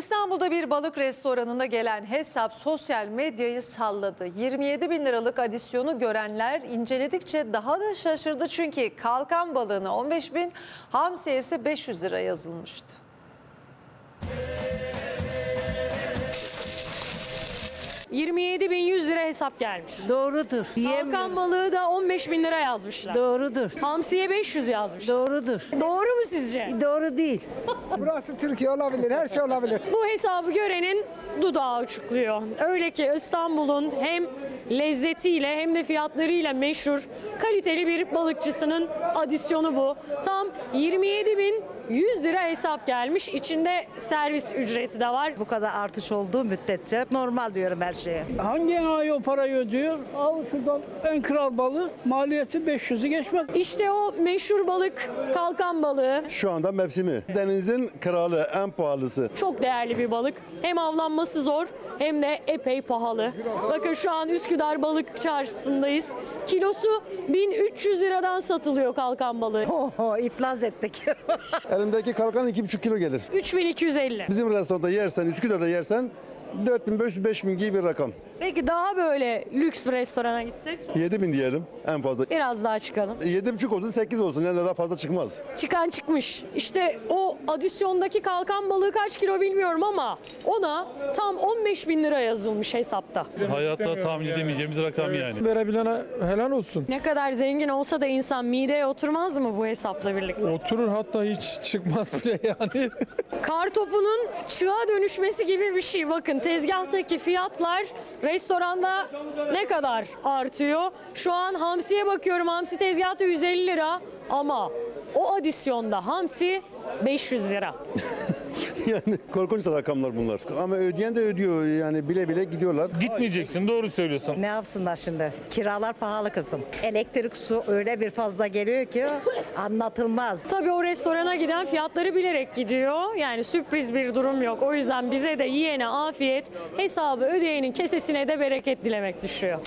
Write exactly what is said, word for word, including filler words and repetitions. İstanbul'da bir balık restoranına gelen hesap sosyal medyayı salladı. yirmi yedi bin liralık adisyonu görenler inceledikçe daha da şaşırdı. Çünkü kalkan balığına on beş bin, hamsiyesi beş yüz lira yazılmıştı. yirmi yedi bin yüz lira hesap gelmiş. Doğrudur. Kalkan balığı da on beş bin lira yazmışlar. Doğrudur. Hamsiye beş yüz yazmış. Doğrudur. Doğru mu sizce? Doğru değil. Burası Türkiye olabilir, her şey olabilir. Bu hesabı görenin dudağı uçukluyor. Öyle ki İstanbul'un hem lezzetiyle hem de fiyatlarıyla meşhur kaliteli bir balıkçısının adisyonu bu. Tam yirmi yedi bin yüz lira hesap gelmiş. İçinde servis ücreti de var. Bu kadar artış olduğu müddetçe normal diyorum her şeye. Hangi enayi o parayı ödüyor? Al şuradan en kral balığı, maliyeti beş yüzü geçmez. İşte o meşhur balık kalkan balığı. Şu anda mevsimi. Denizin kralı, en pahalısı. Çok değerli bir balık. Hem avlanması zor hem de epey pahalı. Bakın şu an Üsküdar Balık Çarşısı'ndayız. Kilosu bin üç yüz liradan satılıyor kalkan balığı. Oho, iflas ettik. Elimdeki kalkan iki buçuk kilo gelir. üç bin iki yüz elli. Bizim restoranda yersen, Üsküdar'da yersen dört bin beş yüz beş bin gibi bir rakam. Peki daha böyle lüks bir restorana gitsek? yedi bin diyelim en fazla. Biraz daha çıkalım. yedi buçuk olsun, sekiz olsun, yani daha fazla çıkmaz. Çıkan çıkmış. İşte o adisyondaki kalkan balığı kaç kilo bilmiyorum ama ona tam on beş bin lira yazılmış hesapta. Hayatta tahmin edemeyeceğimiz rakam yani. Verebilene helal olsun. Ne kadar zengin olsa da insan mideye oturmaz mı bu hesapla birlikte? Oturur, hatta hiç çıkmaz bile yani. Kartopunun çığa dönüşmesi gibi bir şey. Bakın tezgahtaki fiyatlar restoranda ne kadar artıyor? Şu an hamsiye bakıyorum. Hamsi tezgahta yüz elli lira ama o adisyonda hamsi beş yüz lira. Yani korkunç rakamlar bunlar. Ama ödeyen de ödüyor yani, bile bile gidiyorlar. Gitmeyeceksin, doğru söylüyorsun. Ne yapsınlar şimdi? Kiralar pahalı kızım. Elektrik, su öyle bir fazla geliyor ki anlatılmaz. Tabii o restorana giden fiyatları bilerek gidiyor. Yani sürpriz bir durum yok. O yüzden bize de yiyene afiyet, hesabı ödeyenin kesesine de bereket dilemek düşüyor.